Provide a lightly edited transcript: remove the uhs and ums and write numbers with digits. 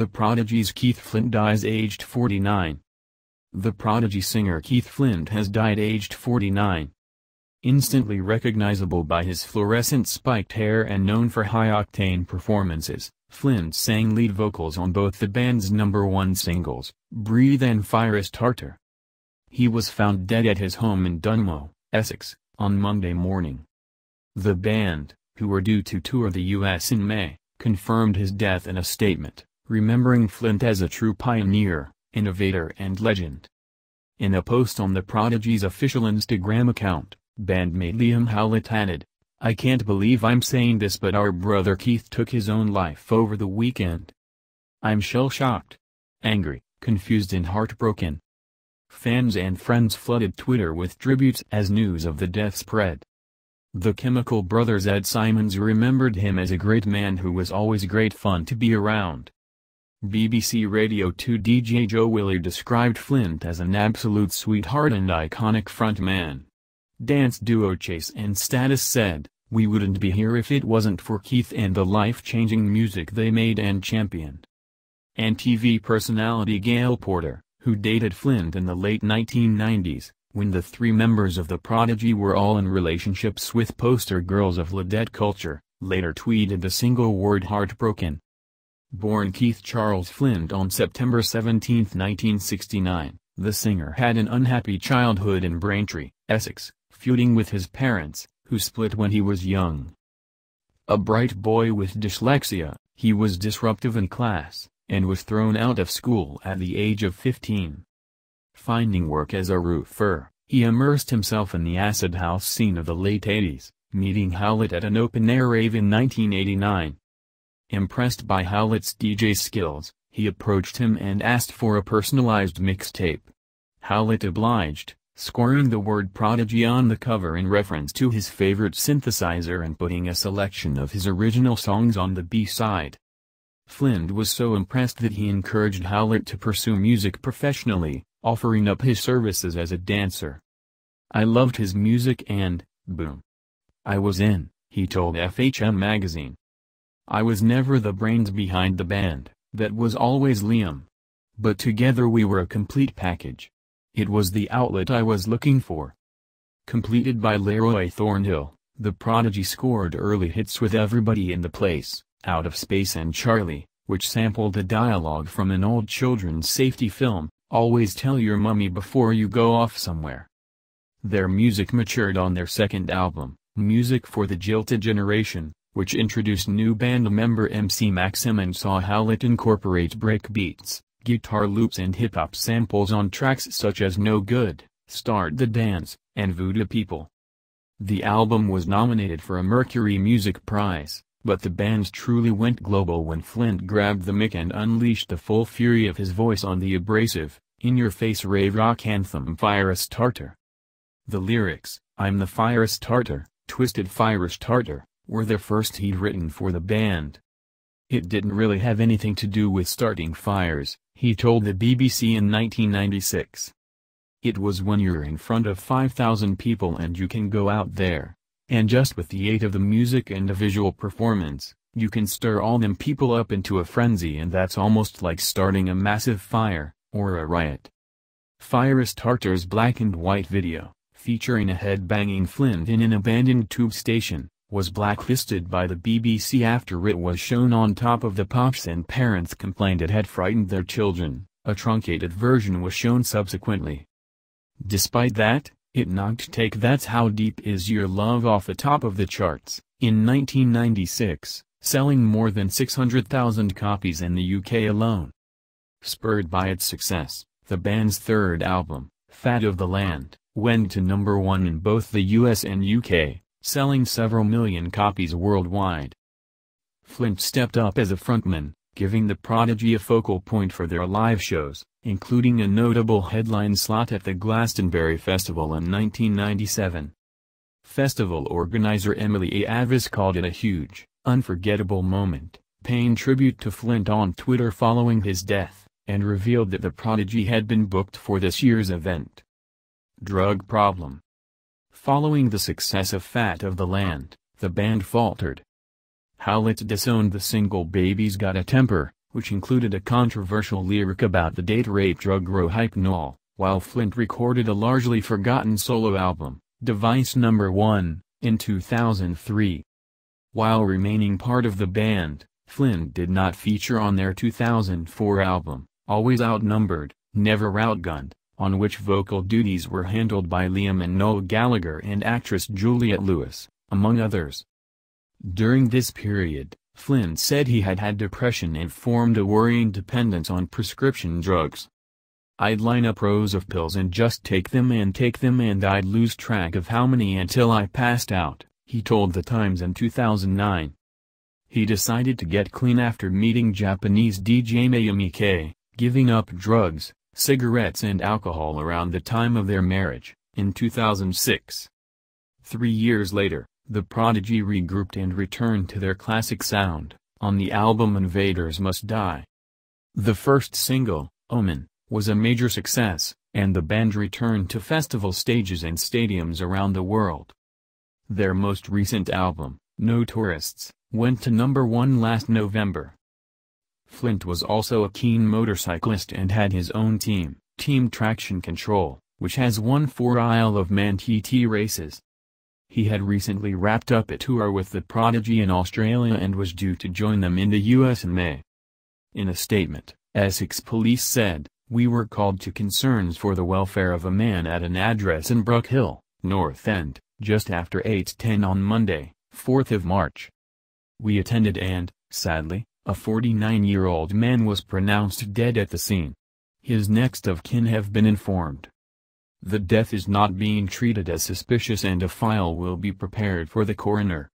The Prodigy's Keith Flint dies aged 49. The Prodigy singer Keith Flint has died aged 49. Instantly recognizable by his fluorescent spiked hair and known for high-octane performances, Flint sang lead vocals on both the band's number-one singles, Breathe and Fire Is Tartar. He was found dead at his home in Dunmow, Essex, on Monday morning. The band, who were due to tour the U.S. in May, confirmed his death in a statement, remembering Flint as a true pioneer, innovator and legend. In a post on The Prodigy's official Instagram account, bandmate Liam Howlett added, "I can't believe I'm saying this, but our brother Keith took his own life over the weekend. I'm shell-shocked, angry, confused and heartbroken." Fans and friends flooded Twitter with tributes as news of the death spread. The Chemical Brothers' Ed Simons remembered him as a great man who was always great fun to be around. BBC Radio 2 DJ Joe Willie described Flint as an absolute sweetheart and iconic frontman. Dance duo Chase and Status said, "We wouldn't be here if it wasn't for Keith and the life-changing music they made and championed." And TV personality Gail Porter, who dated Flint in the late 1990s, when the three members of The Prodigy were all in relationships with poster girls of ladette culture, later tweeted the single word "heartbroken." Born Keith Charles Flint on September 17, 1969, the singer had an unhappy childhood in Braintree, Essex, feuding with his parents, who split when he was young. A bright boy with dyslexia, he was disruptive in class, and was thrown out of school at the age of 15. Finding work as a roofer, he immersed himself in the acid house scene of the late 80s, meeting Howlett at an open-air rave in 1989. Impressed by Howlett's DJ skills, he approached him and asked for a personalized mixtape. Howlett obliged, scoring the word "Prodigy" on the cover in reference to his favorite synthesizer and putting a selection of his original songs on the B-side. Flint was so impressed that he encouraged Howlett to pursue music professionally, offering up his services as a dancer. "I loved his music and, boom, I was in," he told FHM magazine. "I was never the brains behind the band, that was always Liam. But together we were a complete package. It was the outlet I was looking for." Completed by Leroy Thornhill, The Prodigy scored early hits with "Everybody in the Place," "Out of Space" and "Charlie," which sampled a dialogue from an old children's safety film, "Always tell your mummy before you go off somewhere." Their music matured on their second album, Music for the Jilted Generation, which introduced new band member MC Maxim and saw Howlett incorporate breakbeats, guitar loops and hip-hop samples on tracks such as No Good, Start the Dance, and Voodoo People. The album was nominated for a Mercury Music Prize, but the band truly went global when Flint grabbed the mic and unleashed the full fury of his voice on the abrasive, in-your-face rave rock anthem "Fire Is Tartar." The lyrics, "I'm the Fire Is Tartar, Twisted Fire Is Tartar," were the first he'd written for the band. "It didn't really have anything to do with starting fires," he told the BBC in 1996. "It was when you're in front of 5,000 people and you can go out there, and just with the aid of the music and a visual performance, you can stir all them people up into a frenzy, and that's almost like starting a massive fire, or a riot." Fire Is Tartar's black and white video, featuring a head-banging Flint in an abandoned tube station, was blacklisted by the BBC after it was shown on Top of the Pops and parents complained it had frightened their children. A truncated version was shown subsequently. Despite that, it knocked "Take That's How Deep Is Your Love" off the top of the charts, in 1996, selling more than 600,000 copies in the UK alone. Spurred by its success, the band's third album, Fat of the Land, went to #1 in both the US and UK, selling several million copies worldwide. Flint stepped up as a frontman, giving The Prodigy a focal point for their live shows, including a notable headline slot at the Glastonbury Festival in 1997. Festival organizer Emily A. Avis called it a huge, unforgettable moment, paying tribute to Flint on Twitter following his death, and revealed that The Prodigy had been booked for this year's event. Drug problem. Following the success of Fat of the Land, the band faltered. Howlett disowned the single "Baby's Got a Temper," which included a controversial lyric about the date rape drug rohypnol, while Flint recorded a largely forgotten solo album, Device No. 1, in 2003. While remaining part of the band, Flint did not feature on their 2004 album, Always Outnumbered, Never Outgunned, on which vocal duties were handled by Liam and Noel Gallagher and actress Juliet Lewis, among others. During this period, Flint said he had had depression and formed a worrying dependence on prescription drugs. I'd line up rows of pills and just take them and I'd lose track of how many until I passed out, he told The Times in 2009. He decided to get clean after meeting Japanese DJ Mayumi K, giving up drugs, cigarettes and alcohol around the time of their marriage, in 2006. 3 years later, The Prodigy regrouped and returned to their classic sound, on the album Invaders Must Die. The first single, Omen, was a major success, and the band returned to festival stages and stadiums around the world. Their most recent album, No Tourists, went to No. 1 last November. Flint was also a keen motorcyclist and had his own team, Team Traction Control, which has won 4 Isle of Man TT races. He had recently wrapped up a tour with The Prodigy in Australia and was due to join them in the US in May. In a statement, Essex Police said, "We were called to concerns for the welfare of a man at an address in Brookhill, North End, just after 8:10 on Monday, 4th of March. We attended and, sadly, a 49-year-old man was pronounced dead at the scene. His next of kin have been informed. The death is not being treated as suspicious and a file will be prepared for the coroner."